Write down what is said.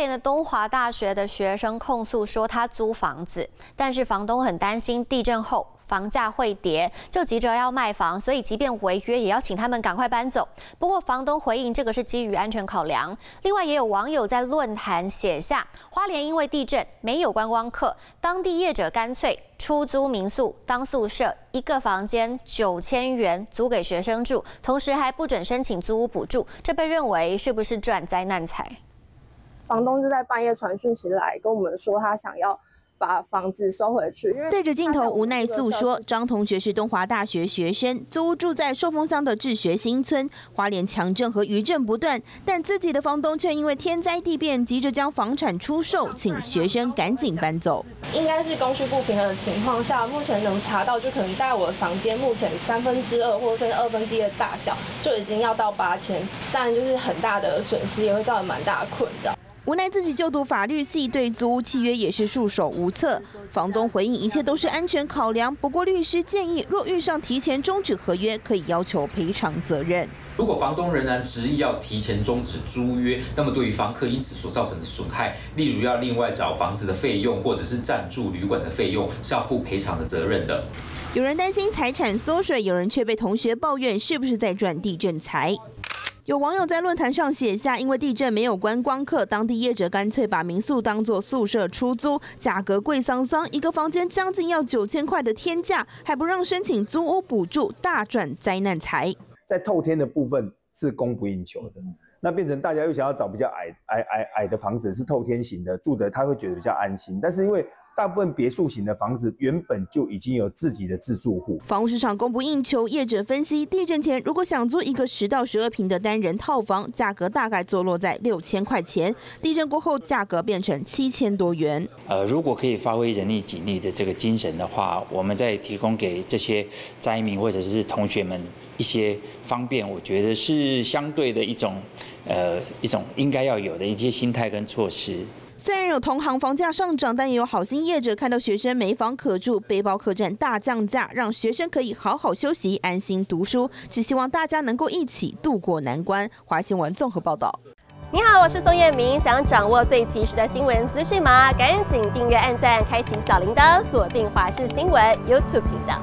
莲的东华大学的学生控诉说，他租房子，但是房东很担心地震后房价会跌，就急着要卖房，所以即便违约，也要请他们赶快搬走。不过房东回应，这个是基于安全考量。另外，也有网友在论坛写下，花莲因为地震没有观光客，当地业者干脆出租民宿当宿舍，一个房间9000元租给学生住，同时还不准申请租屋补助，这被认为是不是赚灾难财？ 房东就在半夜传讯息来跟我们说，他想要把房子收回去。对着镜头无奈诉说，张同学是东华大学学生，租住在寿丰乡的治学新村。花莲强震和余震不断，但自己的房东却因为天灾地变，急着将房产出售，请学生赶紧搬走。应该是供需不平衡的情况下，目前能查到就可能在我的房间目前1/3或者是1/2的大小，就已经要到8000，但就是很大的损失，也会造成蛮大的困扰。 无奈自己就读法律系，对租屋契约也是束手无策。房东回应一切都是安全考量，不过律师建议，若遇上提前终止合约，可以要求赔偿责任。如果房东仍然执意要提前终止租约，那么对于房客因此所造成的损害，例如要另外找房子的费用，或者是暂住旅馆的费用，是要负赔偿的责任的。 有人担心财产缩水，有人却被同学抱怨是不是在赚地震财。有网友在论坛上写下，因为地震没有观光客，当地业者干脆把民宿当作宿舍出租，价格贵桑桑，一个房间将近要9000块的天价，还不让申请租屋补助，大赚灾难财。在透天的部分是供不应求的，那变成大家又想要找比较矮的房子，是透天型的，住的他会觉得比较安心，但是因为 大部分别墅型的房子原本就已经有自己的自住户，房屋市场供不应求。业者分析，地震前如果想租一个10到12坪的单人套房，价格大概坐落在6000块钱；地震过后，价格变成7000多元。如果可以发挥人力警力的这个精神的话，我们再提供给这些灾民或者是同学们一些方便，我觉得是相对的一种应该要有的一些心态跟措施。 虽然有同行房价上涨，但也有好心业者看到学生没房可住，背包客栈大降价，让学生可以好好休息、安心读书。只希望大家能够一起度过难关。华新闻综合报道。你好，我是宋彦明。想掌握最及时的新闻资讯吗？赶紧订阅、按赞、开启小铃铛，锁定华视新闻 YouTube 频道。